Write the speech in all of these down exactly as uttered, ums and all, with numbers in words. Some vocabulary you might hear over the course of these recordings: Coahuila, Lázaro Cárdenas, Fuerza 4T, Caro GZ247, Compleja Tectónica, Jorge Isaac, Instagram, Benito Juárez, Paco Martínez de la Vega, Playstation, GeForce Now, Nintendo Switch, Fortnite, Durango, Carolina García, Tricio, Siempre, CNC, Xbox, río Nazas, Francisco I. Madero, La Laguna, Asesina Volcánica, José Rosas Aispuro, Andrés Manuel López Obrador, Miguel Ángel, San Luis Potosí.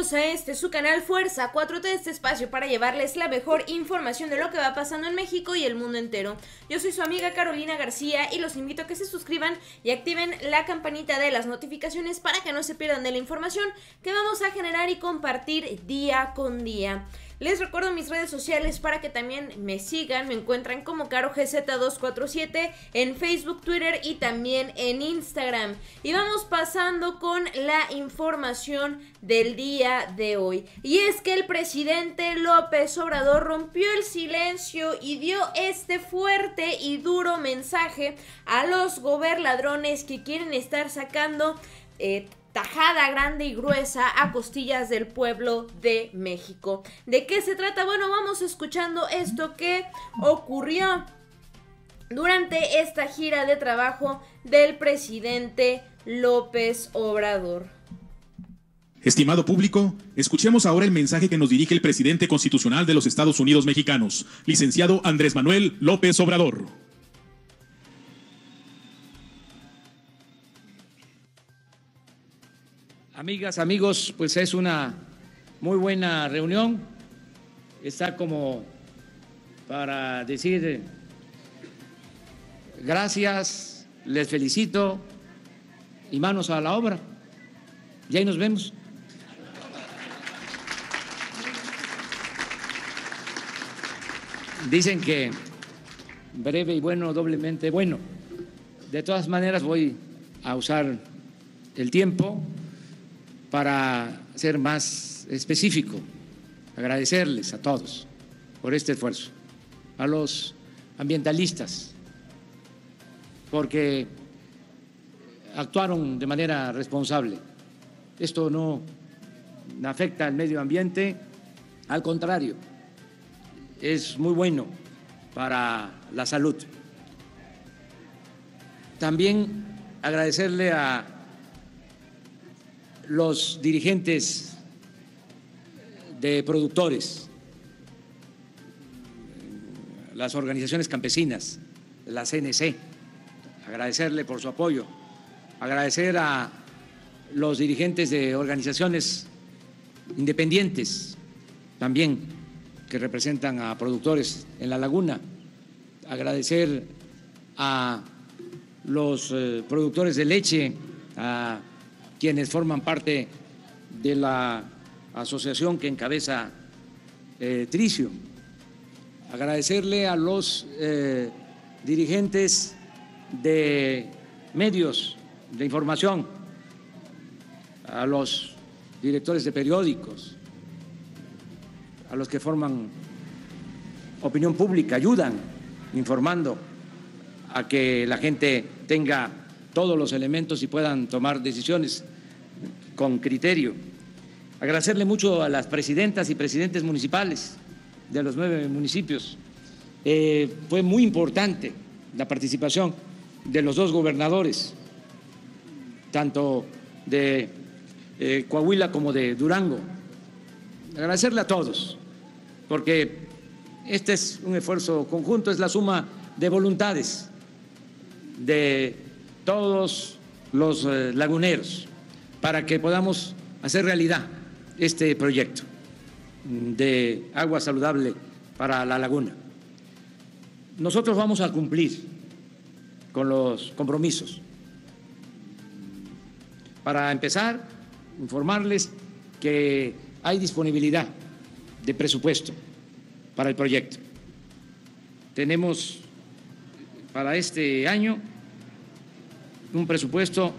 bienvenidos a este, su canal Fuerza cuatro T, este espacio para llevarles la mejor información de lo que va pasando en México y el mundo entero. Yo soy su amiga Carolina García y los invito a que se suscriban y activen la campanita de las notificaciones para que no se pierdan de la información que vamos a generar y compartir día con día. Les recuerdo mis redes sociales para que también me sigan, me encuentran como Caro G Z dos cuatro siete en Facebook, Twitter y también en Instagram. Y vamos pasando con la información del día de hoy. Y es que el presidente López Obrador rompió el silencio y dio este fuerte y duro mensaje a los goberladrones que quieren estar sacando Eh, tajada grande y gruesa a costillas del pueblo de México. ¿De qué se trata? Bueno, vamos escuchando esto que ocurrió durante esta gira de trabajo del presidente López Obrador. Estimado público, escuchemos ahora el mensaje que nos dirige el presidente constitucional de los Estados Unidos mexicanos, licenciado Andrés Manuel López Obrador. Amigas, amigos, pues es una muy buena reunión. Está como para decir gracias, les felicito y manos a la obra. Y ahí nos vemos. Dicen que breve y bueno, doblemente bueno. De todas maneras voy a usar el tiempo para ser más específico, agradecerles a todos por este esfuerzo, a los ambientalistas, porque actuaron de manera responsable. Esto no afecta al medio ambiente, al contrario, es muy bueno para la salud. También agradecerle a los dirigentes de productores, las organizaciones campesinas, la C N C, agradecerle por su apoyo, agradecer a los dirigentes de organizaciones independientes también que representan a productores en La Laguna, agradecer a los productores de leche, a quienes forman parte de la asociación que encabeza eh, Tricio, agradecerle a los eh, dirigentes de medios de información, a los directores de periódicos, a los que forman opinión pública, ayudan informando a que la gente tenga todos los elementos y puedan tomar decisiones con criterio. Agradecerle mucho a las presidentas y presidentes municipales de los nueve municipios. Eh, fue muy importante la participación de los dos gobernadores, tanto de eh, Coahuila como de Durango. Agradecerle a todos, porque este es un esfuerzo conjunto, es la suma de voluntades de todos los eh, laguneros, para que podamos hacer realidad este proyecto de agua saludable para la laguna. Nosotros vamos a cumplir con los compromisos. Para empezar, informarles que hay disponibilidad de presupuesto para el proyecto. Tenemos para este año un presupuesto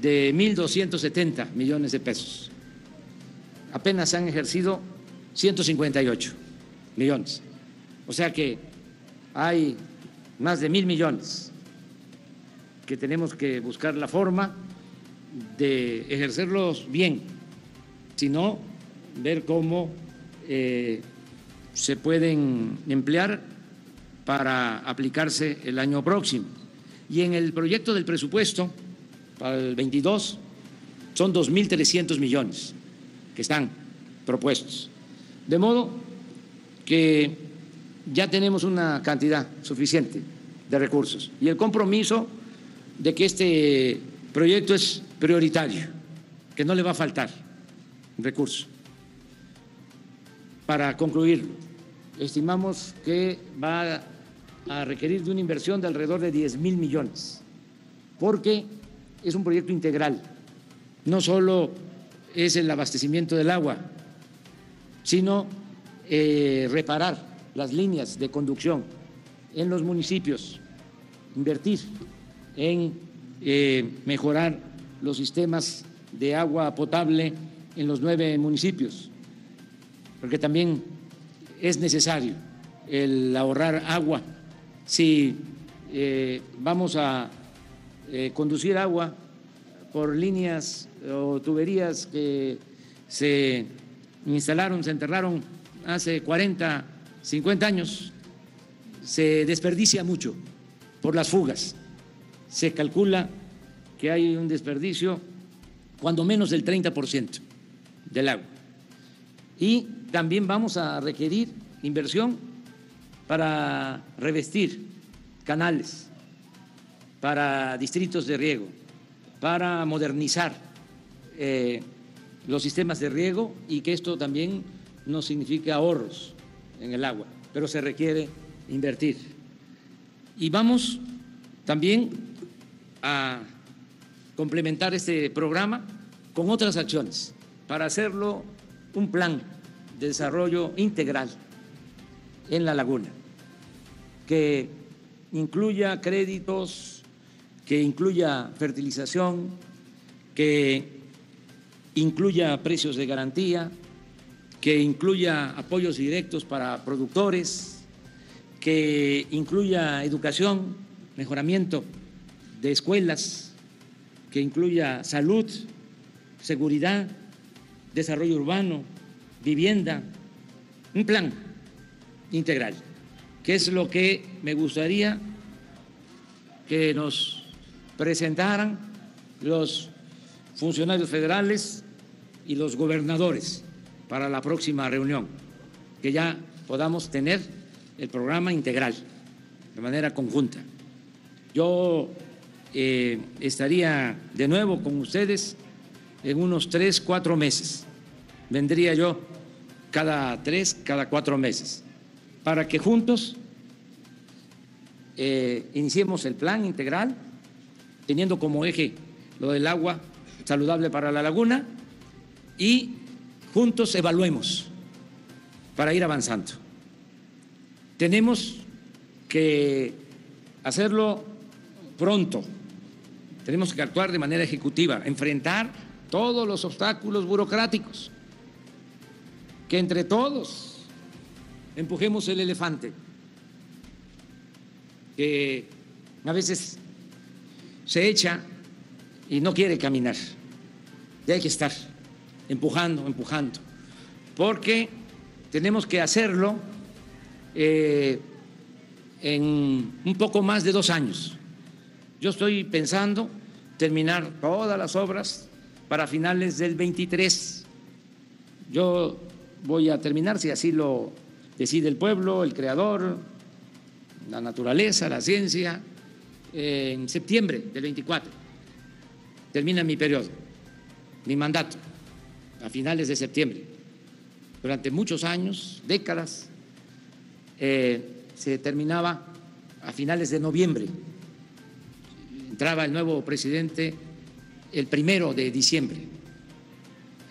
de mil doscientos setenta millones de pesos. Apenas han ejercido ciento cincuenta y ocho millones. O sea que hay más de mil millones que tenemos que buscar la forma de ejercerlos bien, sino ver cómo eh, se pueden emplear para aplicarse el año próximo. Y en el proyecto del presupuesto para el veintidós son dos mil trescientos millones que están propuestos. De modo que ya tenemos una cantidad suficiente de recursos y el compromiso de que este proyecto es prioritario, que no le va a faltar recurso. Para concluirlo, estimamos que va a requerir de una inversión de alrededor de diez mil millones, porque es un proyecto integral. No solo es el abastecimiento del agua, sino eh, reparar las líneas de conducción en los municipios, invertir en eh, mejorar los sistemas de agua potable en los nueve municipios, porque también es necesario el ahorrar agua. Si eh, vamos a eh, conducir agua por líneas o tuberías que se instalaron, se enterraron hace cuarenta, cincuenta años, se desperdicia mucho por las fugas. Se calcula que hay un desperdicio cuando menos del treinta por ciento del agua. Y también vamos a requerir inversión para revestir canales, para distritos de riego, para modernizar eh, los sistemas de riego, y que esto también no significa ahorros en el agua, pero se requiere invertir. Y vamos también a complementar este programa con otras acciones para hacerlo un plan de desarrollo integral en La Laguna, que incluya créditos, que incluya fertilización, que incluya precios de garantía, que incluya apoyos directos para productores, que incluya educación, mejoramiento de escuelas, que incluya salud, seguridad, desarrollo urbano, vivienda, un plan integral, que es lo que me gustaría que nos presentaran los funcionarios federales y los gobernadores para la próxima reunión, que ya podamos tener el programa integral de manera conjunta. Yo eh, estaría de nuevo con ustedes en unos tres, cuatro meses. Vendría yo cada tres, cada cuatro meses, para que juntos eh, iniciemos el plan integral, teniendo como eje lo del agua saludable para La Laguna, y juntos evaluemos para ir avanzando. Tenemos que hacerlo pronto, tenemos que actuar de manera ejecutiva, enfrentar todos los obstáculos burocráticos, que entre todos empujemos el elefante, que a veces se echa y no quiere caminar, y hay que estar empujando, empujando, porque tenemos que hacerlo eh, en un poco más de dos años. Yo estoy pensando terminar todas las obras para finales del veintitrés. Yo voy a terminar, si así lo decide el pueblo, el creador, la naturaleza, la ciencia, en septiembre del veinticuatro termina mi periodo, mi mandato, a finales de septiembre. Durante muchos años, décadas, eh, se terminaba a finales de noviembre. Entraba el nuevo presidente el primero de diciembre.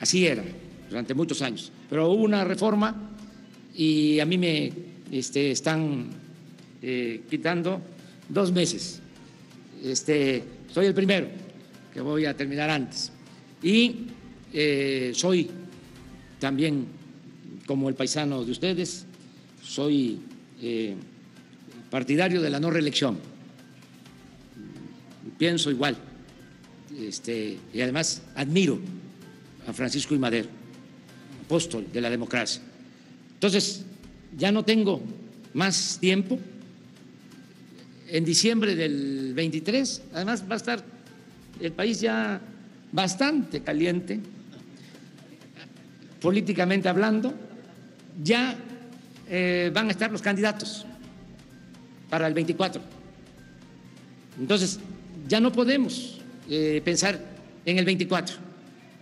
Así era durante muchos años. Pero hubo una reforma y a mí me este, están eh, quitando dos meses. Este, soy el primero que voy a terminar antes, y eh, soy también, como el paisano de ustedes, soy eh, partidario de la no reelección. Pienso igual, este, y además admiro a Francisco I. Madero, apóstol de la democracia. Entonces, ya no tengo más tiempo. En diciembre del veintitrés, además, va a estar el país ya bastante caliente, políticamente hablando. Ya eh, van a estar los candidatos para el veinticuatro. Entonces, ya no podemos eh, pensar en el veinticuatro.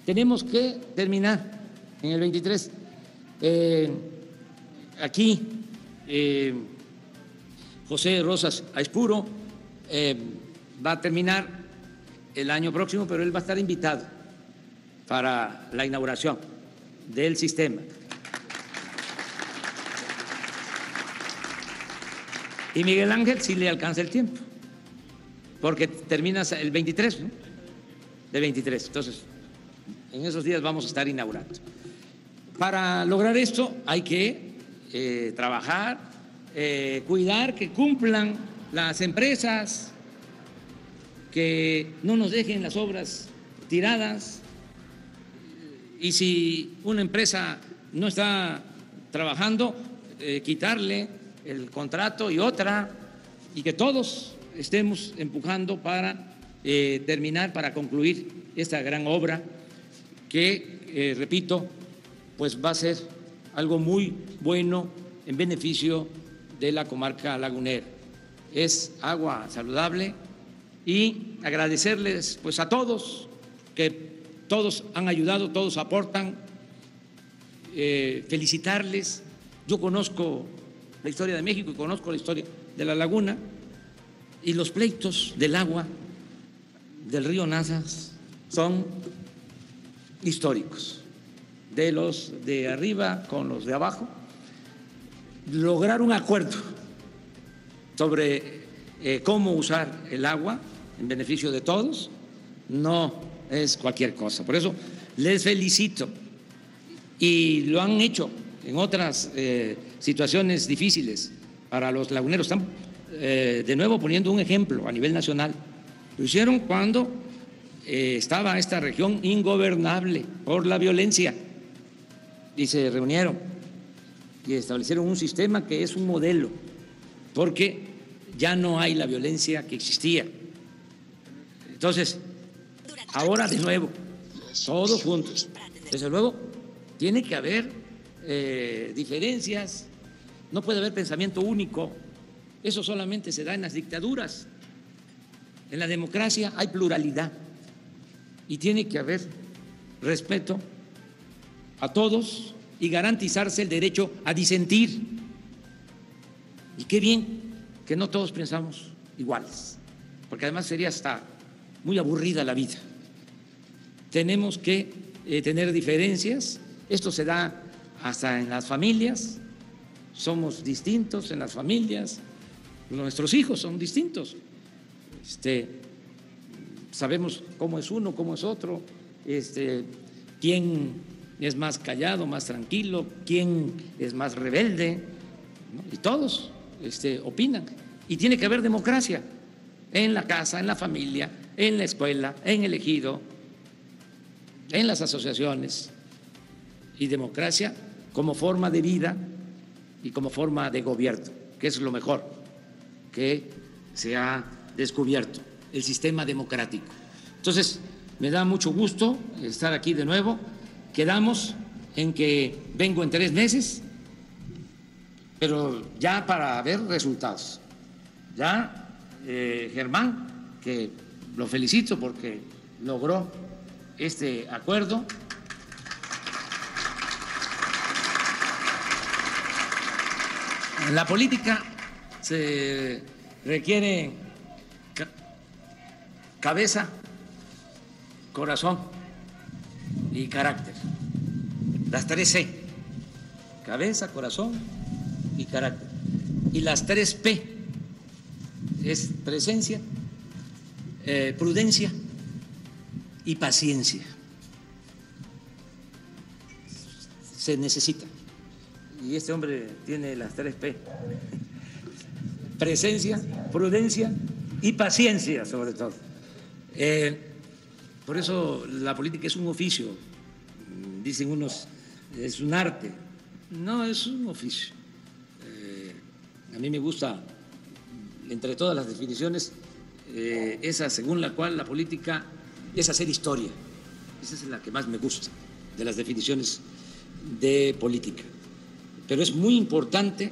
Tenemos que terminar en el veintitrés. Eh, aquí, eh, José Rosas Aispuro eh, va a terminar el año próximo, pero él va a estar invitado para la inauguración del sistema. Y Miguel Ángel sí le alcanza el tiempo, porque termina el veintitrés, ¿no? De veintitrés. Entonces, en esos días vamos a estar inaugurando. Para lograr esto hay que eh, trabajar, eh, cuidar que cumplan las empresas, que no nos dejen las obras tiradas. Y si una empresa no está trabajando, eh, quitarle el contrato y otra, y que todos estemos empujando para eh, terminar, para concluir esta gran obra que, eh, repito, pues va a ser algo muy bueno en beneficio de la comarca lagunera. Es agua saludable y agradecerles pues a todos, que todos han ayudado, todos aportan, eh, felicitarles. Yo conozco la historia de México y conozco la historia de La Laguna y los pleitos del agua del río Nazas son históricos, de los de arriba con los de abajo. Lograr un acuerdo sobre eh, cómo usar el agua en beneficio de todos no es cualquier cosa. Por eso les felicito, y lo han hecho en otras eh, situaciones difíciles para los laguneros. Están eh, de nuevo poniendo un ejemplo a nivel nacional. Lo hicieron cuando eh, estaba esta región ingobernable por la violencia, y se reunieron y establecieron un sistema que es un modelo, porque ya no hay la violencia que existía. Entonces, ahora de nuevo, todos juntos. Desde luego, tiene que haber Eh, diferencias, no puede haber pensamiento único, eso solamente se da en las dictaduras. En la democracia hay pluralidad y tiene que haber respeto a todos y garantizarse el derecho a disentir. Y qué bien que no todos pensamos iguales, porque además sería hasta muy aburrida la vida. Tenemos que eh, tener diferencias. Esto se da hasta en las familias. Somos distintos en las familias, nuestros hijos son distintos, este, sabemos cómo es uno, cómo es otro, este, quién es más callado, más tranquilo, quién es más rebelde, ¿no? Y todos este, opinan, y tiene que haber democracia en la casa, en la familia, en la escuela, en el ejido, en las asociaciones, y democracia como forma de vida y como forma de gobierno, que es lo mejor que se ha descubierto, el sistema democrático. Entonces, me da mucho gusto estar aquí de nuevo. Quedamos en que vengo en tres meses, pero ya para ver resultados. Ya eh, Germán, que lo felicito porque logró este acuerdo. En la política se requiere cabeza, corazón y carácter. Las tres C: cabeza, corazón y carácter. Y las tres P es presencia, eh, prudencia y paciencia. Se necesita. Y este hombre tiene las tres P: presencia, prudencia y paciencia, sobre todo. Eh, por eso la política es un oficio, dicen unos, es un arte. No, es un oficio. Eh, a mí me gusta, entre todas las definiciones, eh, esa según la cual la política es hacer historia. Esa es la que más me gusta de las definiciones de política. Pero es muy importante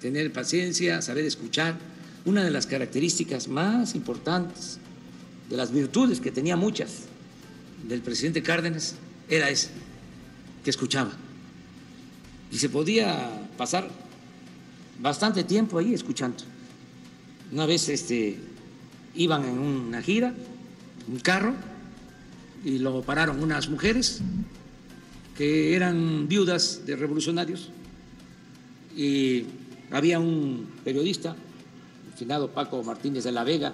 tener paciencia, saber escuchar. Una de las características más importantes, de las virtudes que tenía muchas del presidente Cárdenas, era esa, que escuchaba. Y se podía pasar bastante tiempo ahí escuchando. Una vez este, iban en una gira, un carro, y lo pararon unas mujeres que eran viudas de revolucionarios, y había un periodista, el finado Paco Martínez de la Vega,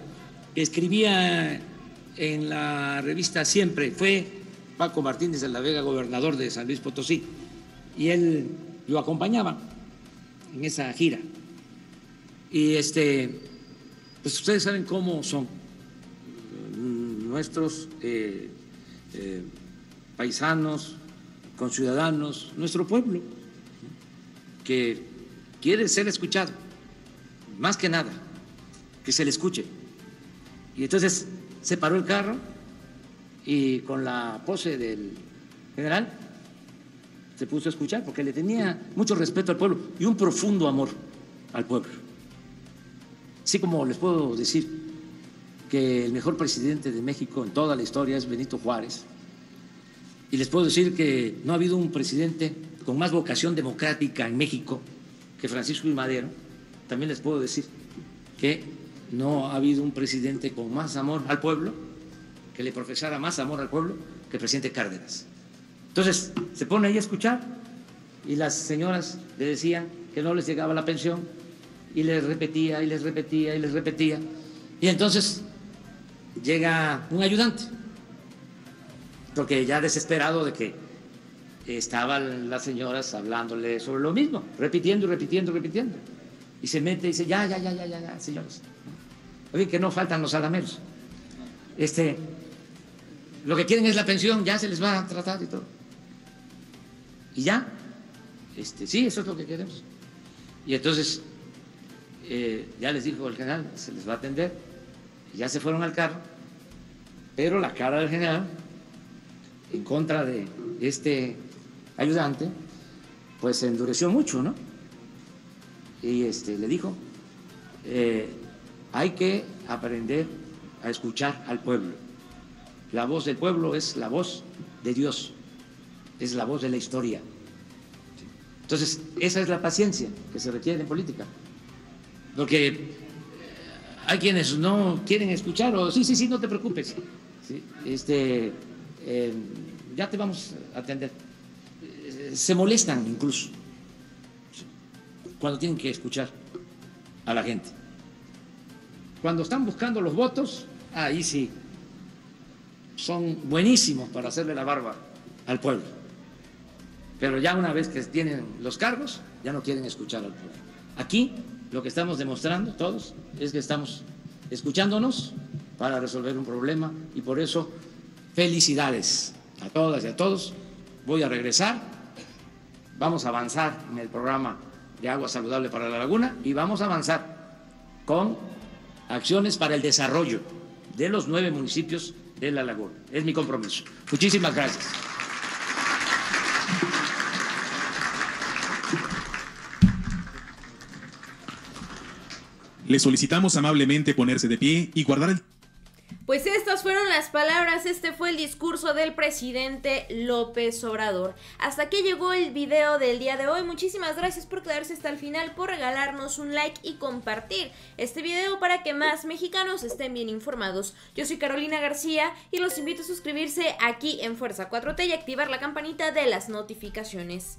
que escribía en la revista Siempre. Fue Paco Martínez de la Vega gobernador de San Luis Potosí, y él lo acompañaba en esa gira. Y este, pues ustedes saben cómo son nuestros eh, eh, paisanos, conciudadanos, nuestro pueblo, que quiere ser escuchado, más que nada, que se le escuche. Y entonces se paró el carro y con la pose del general se puso a escuchar, porque le tenía mucho respeto al pueblo y un profundo amor al pueblo. Así como les puedo decir que el mejor presidente de México en toda la historia es Benito Juárez, y les puedo decir que no ha habido un presidente con más vocación democrática en México que Francisco I. Madero. También les puedo decir que no ha habido un presidente con más amor al pueblo, que le profesara más amor al pueblo, que el presidente Cárdenas. Entonces, se pone ahí a escuchar y las señoras le decían que no les llegaba la pensión y les repetía y les repetía y les repetía. Y entonces llega un ayudante, porque ya desesperado de que estaban las señoras hablándole sobre lo mismo, repitiendo y repitiendo y repitiendo. Y se mete y dice, ya, ya, ya, ya, ya, ya señores. Oye, que no faltan los alameros. Este, lo que quieren es la pensión, ya se les va a tratar y todo. Y ya, este, sí, eso es lo que queremos. Y entonces, eh, ya les dijo el general, se les va a atender. Y ya se fueron al carro, pero la cara del general, en contra de este ayudante, pues se endureció mucho, ¿no? Y este, le dijo, eh, hay que aprender a escuchar al pueblo. La voz del pueblo es la voz de Dios, es la voz de la historia. Entonces, esa es la paciencia que se requiere en política. Porque hay quienes no quieren escuchar, o sí, sí, sí, no te preocupes, ¿sí? Este... Eh, ya te vamos a atender. Se molestan incluso cuando tienen que escuchar a la gente. Cuando están buscando los votos, ahí sí, son buenísimos para hacerle la barba al pueblo. Pero ya una vez que tienen los cargos, ya no quieren escuchar al pueblo. Aquí lo que estamos demostrando todos es que estamos escuchándonos para resolver un problema, y por eso felicidades a todas y a todos. Voy a regresar, vamos a avanzar en el programa de agua saludable para La Laguna y vamos a avanzar con acciones para el desarrollo de los nueve municipios de La Laguna. Es mi compromiso. Muchísimas gracias. Le solicitamos amablemente ponerse de pie y guardar el... Pues estas fueron las palabras, este fue el discurso del presidente López Obrador. Hasta aquí llegó el video del día de hoy. Muchísimas gracias por quedarse hasta el final, por regalarnos un like y compartir este video para que más mexicanos estén bien informados. Yo soy Carolina García y los invito a suscribirse aquí en Fuerza cuatro T y activar la campanita de las notificaciones.